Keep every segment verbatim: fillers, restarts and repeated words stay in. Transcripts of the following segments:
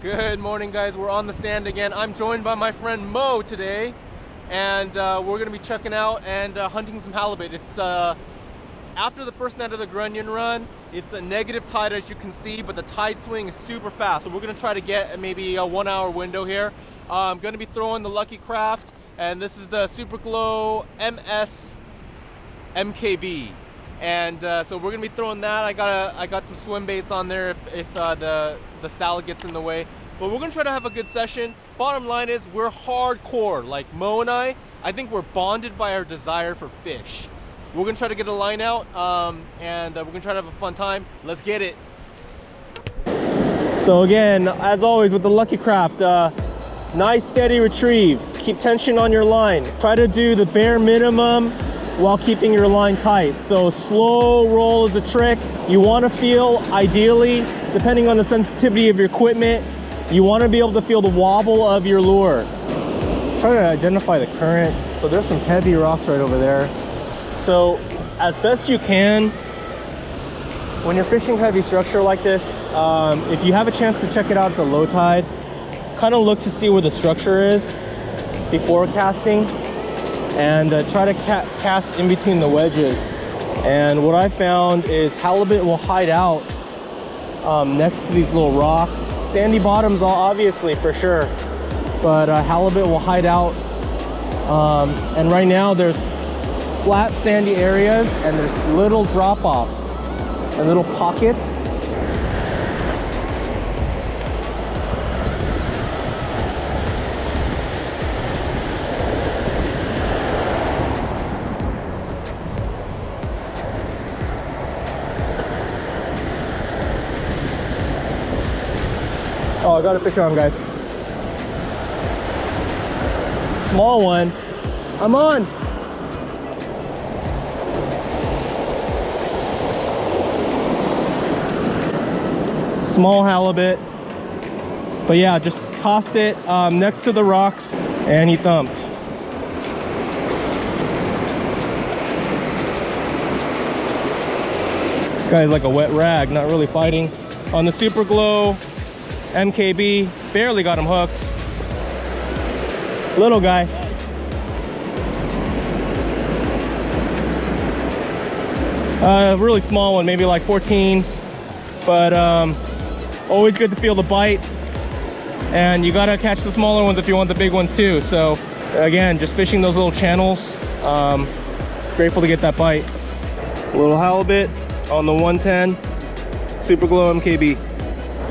Good morning, guys. We're on the sand again. I'm joined by my friend Mo today, and uh, we're gonna be checking out and uh, hunting some halibut. It's uh, after the first night of the Grunion run. It's a negative tide, as you can see, but the tide swing is super fast. So we're gonna try to get maybe a one-hour window here. Uh, I'm gonna be throwing the Lucky Craft, and this is the Super Glow M S M K B. And uh, so we're gonna be throwing that. I got a, I got some swim baits on there if, if uh, the the salad gets in the way. But we're gonna try to have a good session. Bottom line is we're hardcore. Like Mo and I, I think we're bonded by our desire for fish. We're gonna try to get a line out, um, and uh, we're gonna try to have a fun time. Let's get it. So again, as always with the Lucky Craft, uh, nice steady retrieve. Keep tension on your line. Try to do the bare minimum while keeping your line tight. So slow roll is a trick. You want to feel, ideally, depending on the sensitivity of your equipment, you want to be able to feel the wobble of your lure. Try to identify the current. So there's some heavy rocks right over there. So as best you can, when you're fishing heavy structure like this, um, if you have a chance to check it out at the low tide, kind of look to see where the structure is before casting, and uh, try to ca cast in between the wedges. And what I found is halibut will hide out um, next to these little rocks. Sandy bottoms, obviously, for sure, but uh, halibut will hide out. Um, and right now there's flat sandy areas and there's little drop-offs and little pockets. Oh, I got a fish on, guys. Small one. I'm on. Small halibut. But yeah, just tossed it um, next to the rocks, and he thumped. This guy's like a wet rag, not really fighting. On the Super Glow M K B, barely got him hooked. Little guy. A uh, really small one, maybe like fourteen. But um, always good to feel the bite. And you gotta catch the smaller ones if you want the big ones too. So again, just fishing those little channels. Um, grateful to get that bite. A little halibut on the one ten, Super Glow M K B.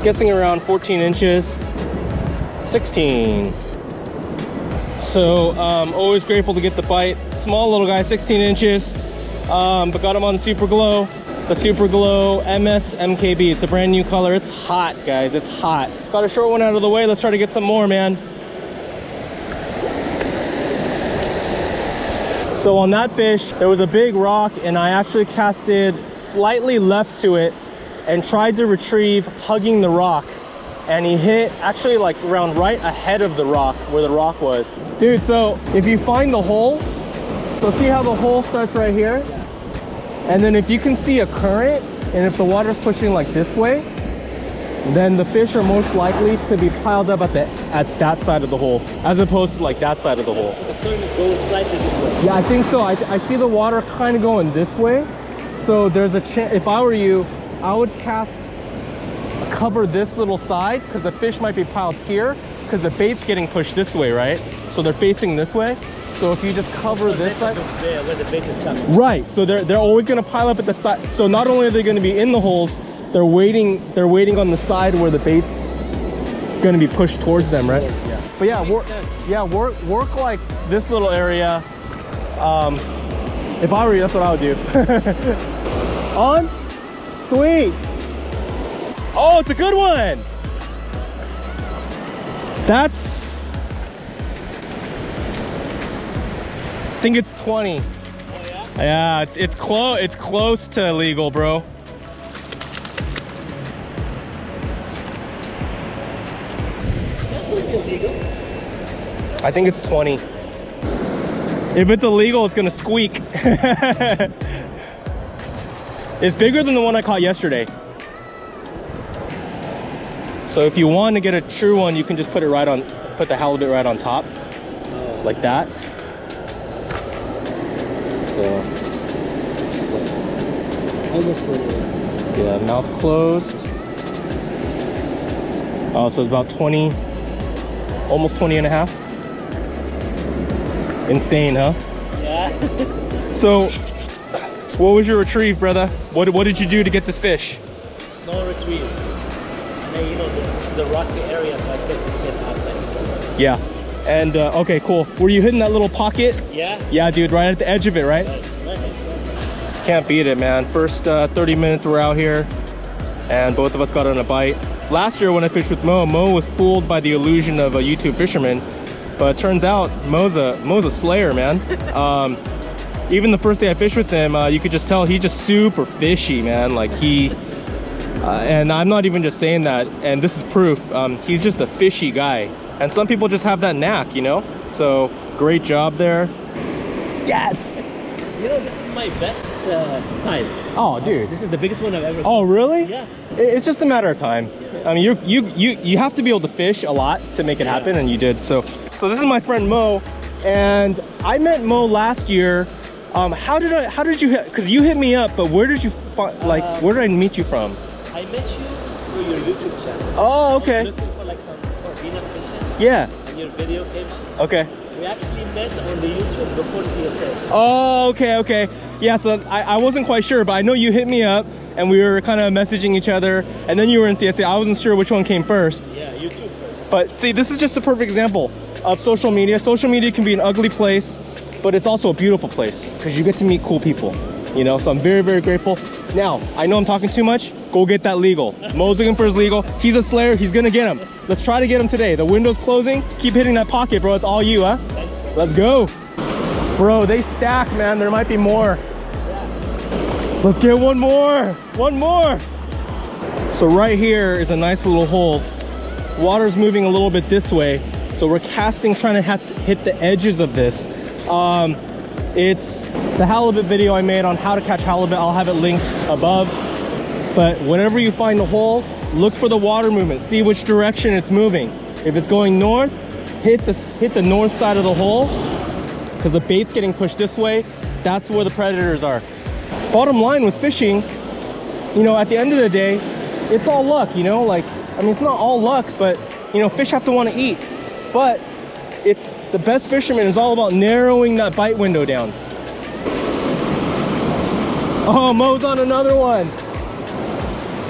Guessing around fourteen inches, sixteen. So um, always grateful to get the bite. Small little guy, sixteen inches, um, but got him on the Super Glow. The Super Glow M S M K B, it's a brand new color. It's hot, guys, it's hot. Got a short one out of the way. Let's try to get some more, man. So on that fish, there was a big rock and I actually casted slightly left to it and tried to retrieve hugging the rock, and he hit actually like around right ahead of the rock where the rock was. Dude, so if you find the hole, so see how the hole starts right here, and then if you can see a current and if the water's pushing like this way, then the fish are most likely to be piled up at the at that side of the hole as opposed to like that side of the hole. The current goes slightly this way. Yeah, I think so. I, I see the water kind of going this way, so there's a chance. If I were you, I would cast, cover this little side, because the fish might be piled here, because the bait's getting pushed this way, right? So they're facing this way. So if you just cover this side, there, where the bait is coming. Right. So they're they're always going to pile up at the side. So not only are they going to be in the holes, they're waiting. They're waiting on the side where the bait's going to be pushed towards them, right? Yeah. But yeah, work. Yeah, work. Work like this little area. Um, if I were you, that's what I would do. On. Sweet. Oh, it's a good one. That's, I think it's twenty. Oh, yeah? Yeah, it's it's close it's close to legal, bro. That would be illegal. I think it's twenty. If it's illegal, it's gonna squeak. It's bigger than the one I caught yesterday. So if you want to get a true one, you can just put it right on, put the halibut right on top, like that. So, yeah, mouth closed. Uh, so it's about twenty, almost twenty and a half. Insane, huh? Yeah. So, what was your retrieve, brother? What, what did you do to get this fish? No retrieve. Hey, you know, the, the rocky area, so I couldn't get outside. Yeah. And, uh, okay, cool. Were you hitting that little pocket? Yeah. Yeah, dude, right at the edge of it, right? Right, right, right. Can't beat it, man. First uh, thirty minutes we're out here, and both of us got on a bite. Last year when I fished with Mo, Mo was fooled by the illusion of a YouTube fisherman, but it turns out Mo's a, Mo's a slayer, man. Um, even the first day I fished with him, uh, you could just tell he's just super fishy, man. Like he, uh, and I'm not even just saying that, and this is proof, um, he's just a fishy guy. And some people just have that knack, you know? So, great job there. Yes! You know, this is my best uh, time. Oh, dude. This is the biggest one I've ever seen. Oh, really? Yeah. It's just a matter of time. Yeah. I mean, you you you you have to be able to fish a lot to make it yeah. happen, and you did. So, so this is my friend Mo, and I met Mo last year. Um, how did I? How did you? Because you hit me up, but where did you find? Like, um, where did I meet you from? I met you through your YouTube channel. Oh, okay. I was looking for like some Corvina fishing. Yeah. And your video came up. Okay. We actually met on the YouTube before T S S. Oh, okay, okay. Yeah, so I, I wasn't quite sure, but I know you hit me up, and we were kind of messaging each other, and then you were in C S A. I wasn't sure which one came first. Yeah, YouTube first. But see, this is just a perfect example of social media. Social media can be an ugly place, but it's also a beautiful place because you get to meet cool people, you know? So I'm very, very grateful. Now, I know I'm talking too much. Go get that legal. Mo's looking for his legal. He's a slayer. He's going to get him. Let's try to get him today. The window's closing. Keep hitting that pocket, bro. It's all you, huh? Let's go. Bro, they stack, man. There might be more. Let's get one more. One more. So right here is a nice little hole. Water's moving a little bit this way. So we're casting, trying to, have to hit the edges of this. Um, it's the halibut video I made on how to catch halibut. I'll have it linked above. But whenever you find the hole, look for the water movement. See which direction it's moving. If it's going north, hit the, hit the north side of the hole, because the bait's getting pushed this way. That's where the predators are. Bottom line with fishing, you know, at the end of the day, it's all luck, you know? Like, I mean, it's not all luck, but, you know, fish have to want to eat. But it's the best fisherman is all about narrowing that bite window down. Oh, Mo's on another one.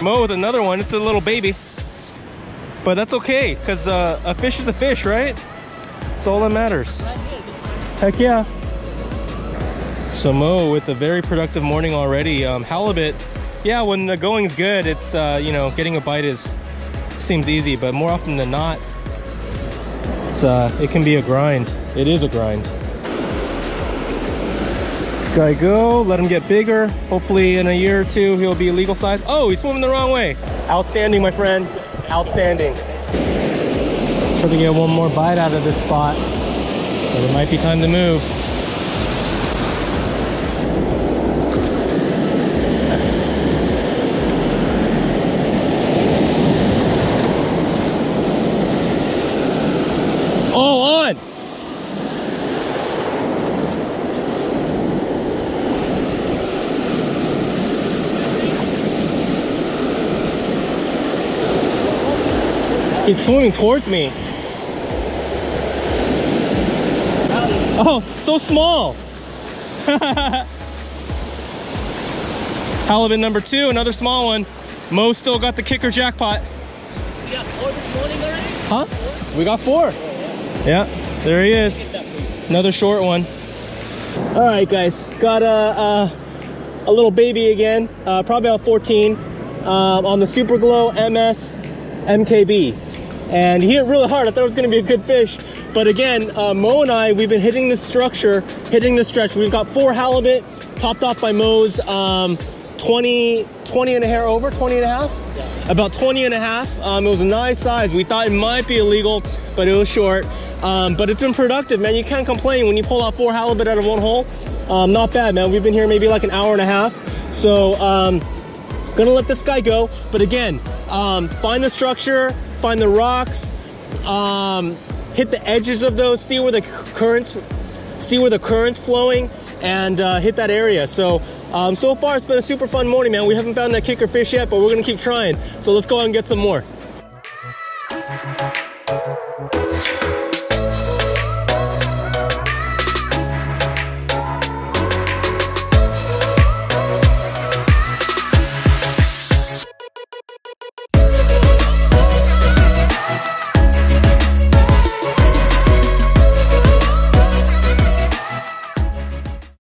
Mo with another one. It's a little baby. But that's okay, because uh, a fish is a fish, right? It's all that matters. Heck yeah. So Mo with a very productive morning already. Um, halibut, yeah, when the going's good, it's, uh, you know, getting a bite is seems easy, but more often than not, it's, uh, it can be a grind. It is a grind. Gotta go, let him get bigger. Hopefully in a year or two, he'll be legal size. Oh, he's swimming the wrong way. Outstanding, my friend, outstanding. Try to get one more bite out of this spot, but it might be time to move. He's swimming towards me. Oh, so small. Halibut number two, another small one. Mo still got the kicker jackpot. We got four this morning already? Huh? We got four. Yeah, there he is. Another short one. All right, guys. Got a, a, a little baby again, uh, probably about fourteen, um, on the Super Glow M S M K B. And he hit really hard. I thought it was going to be a good fish. But again, uh, Mo and I, we've been hitting this structure, hitting the stretch. We've got four halibut, topped off by Mo's um, twenty, twenty and a hair over, twenty and a half. Yeah. About twenty and a half. Um, it was a nice size. We thought it might be illegal, but it was short. Um, but it's been productive, man. You can't complain when you pull out four halibut out of one hole. Um, not bad, man. We've been here maybe like an hour and a half. So, um, gonna let this guy go. But again, um, find the structure. find the rocks, um, hit the edges of those, see where the currents, see where the current's flowing, and uh, hit that area. So, um, so far it's been a super fun morning, man. We haven't found that kicker fish yet, but we're gonna keep trying. So let's go out and get some more.